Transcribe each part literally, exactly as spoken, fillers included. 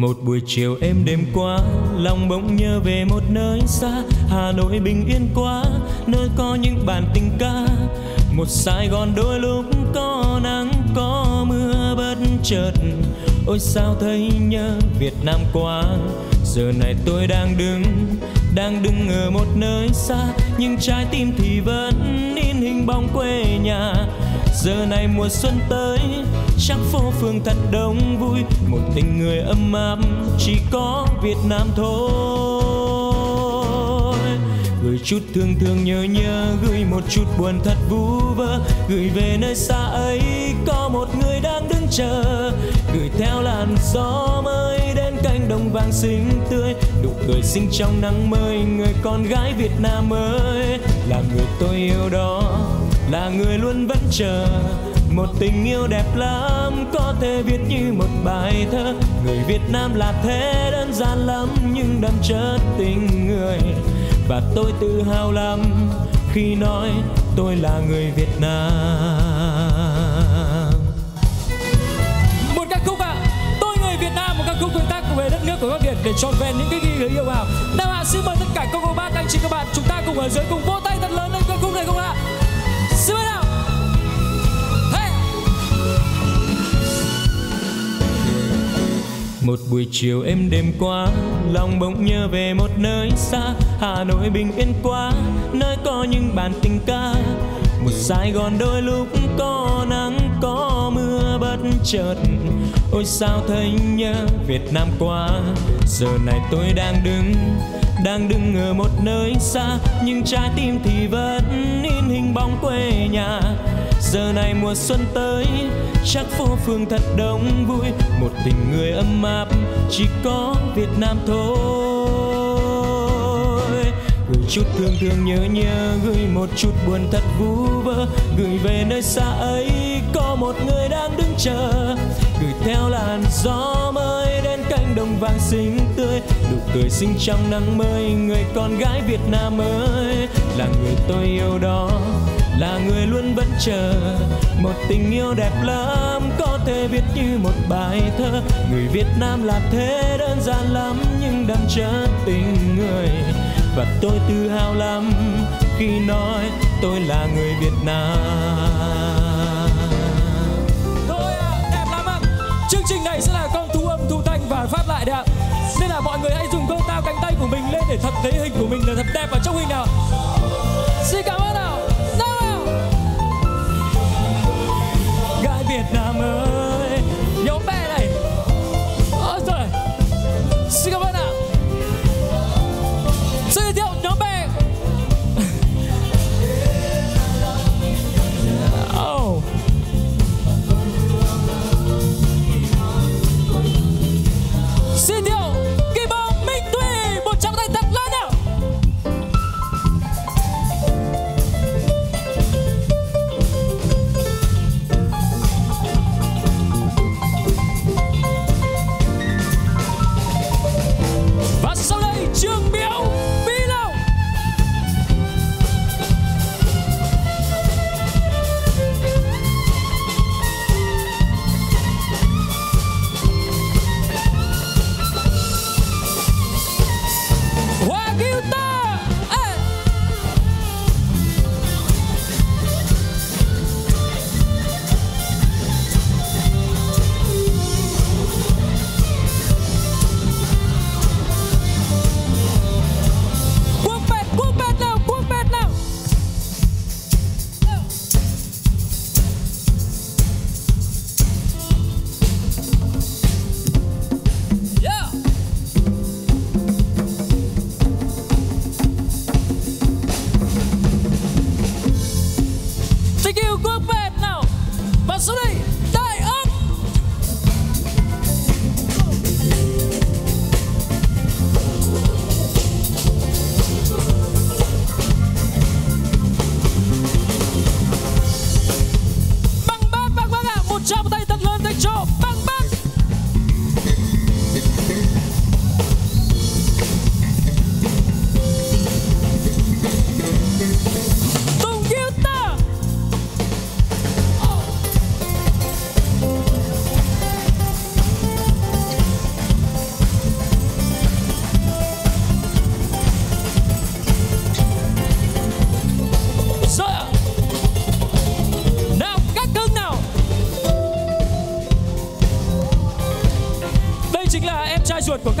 Một buổi chiều êm đêm quá, lòng bỗng nhớ về một nơi xa. Hà Nội bình yên quá, nơi có những bản tình ca. Một Sài Gòn đôi lúc có nắng có mưa bất chợt. Ôi sao thấy nhớ Việt Nam quá. Giờ này tôi đang đứng, đang đứng ở một nơi xa, nhưng trái tim thì vẫn in hình bóng quê nhà. Giờ này mùa xuân tới, chắc phố phường thật đông vui. Một tình người ấm áp chỉ có Việt Nam thôi. Gửi chút thương thương nhớ nhớ, gửi một chút buồn thật vu vơ. Gửi về nơi xa ấy có một người đang đứng chờ. Gửi theo làn gió mới đến cánh đồng vàng xinh tươi. Nụ cười xinh trong nắng mới, người con gái Việt Nam ơi. Là người tôi yêu đó, là người luôn vẫn chờ. Một tình yêu đẹp lắm, có thể viết như một bài thơ. Người Việt Nam là thế, đơn giản lắm nhưng đậm chất tình người. Và tôi tự hào lắm khi nói tôi là người Việt Nam. Một ca khúc ạ, à, Tôi Người Việt Nam, một ca khúc tương tác về đất nước của các Việt để trọn vẹn những cái người yêu nào. Nam Hạ xin mời tất cả các cô bác, anh chị các bạn, chúng ta cùng ở dưới cùng vỗ tay thật lớn lên ca khúc này không ạ? Xin mời nào. Một buổi chiều êm đêm quá, lòng bỗng nhớ về một nơi xa. Hà Nội bình yên quá, nơi có những bản tình ca. Một Sài Gòn đôi lúc có nắng có mưa bất chợt. Ôi sao thấy nhớ Việt Nam quá. Giờ này tôi đang đứng, đang đứng ở một nơi xa, nhưng trái tim thì vẫn in hình bóng quê nhà. Giờ này mùa xuân tới, chắc phố phường thật đông vui. Một tình người ấm áp chỉ có Việt Nam thôi. Gửi chút thương thương nhớ nhớ, gửi một chút buồn thật vu vơ. Gửi về nơi xa ấy có một người đang đứng chờ. Gửi theo làn gió mới đến cánh đồng vàng xinh tươi. Nụ cười xinh trong nắng mới, người con gái Việt Nam ơi. Là người tôi yêu đó, là người luôn vẫn chờ. Một tình yêu đẹp lắm, có thể viết như một bài thơ. Người Việt Nam là thế, đơn giản lắm nhưng đậm chất tình người. Và tôi tự hào lắm khi nói tôi là người Việt Nam. Tôi đẹp lắm ạ. Chương trình này sẽ là con thu âm, thu thanh và phát lại đấy ạ. Nên là mọi người hãy dùng câu tao cánh tay của mình lên để thật thấy hình của mình là thật đẹp vào trong hình nào. Xin cảm ơn nào. Việt Nam ơi, nhóm bé này. Ôi trời, xin cảm ơn ạ. Xin giới thiệu nhóm bé. Oh. Xin giới thiệu Kỳ Bông Minh Thùy, một trăm tay thật lớn nào. Trương Biếu, Vĩ Long. Hoa Kiêu Ta. Ê.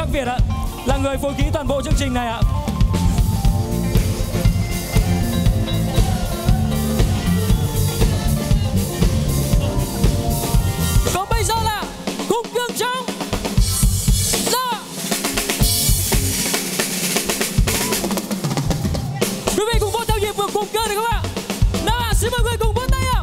Khắc Việt ạ, là người phối khí toàn bộ chương trình này ạ. Còn bây giờ là khúc Cương Trống. Ra. Quý vị cùng vỗ theo nhịp vừa cùng cơ được không ạ? Nào ạ, xin mời quý vị cùng vỗ tay ạ.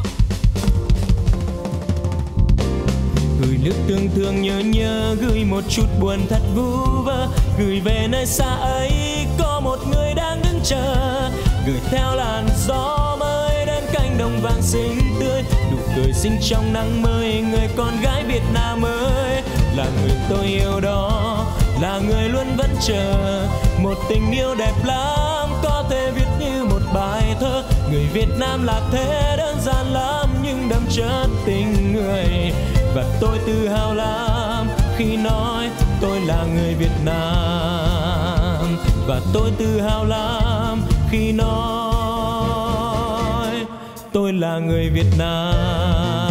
Gửi nước tương thương nhớ nhớ, gửi một chút buồn thật vu vơ, gửi về nơi xa ấy có một người đang đứng chờ, gửi theo làn gió mới đến cánh đồng vàng xinh tươi, nụ cười xinh trong nắng mới, người con gái Việt Nam ơi, là người tôi yêu đó, là người luôn vẫn chờ, một tình yêu đẹp lắm có thể viết như một bài thơ, người Việt Nam là thế đơn giản lắm nhưng đậm chất tình người, và tôi tự hào lắm khi nói tôi là người Việt Nam, và tôi tự hào lắm khi nói tôi là người Việt Nam.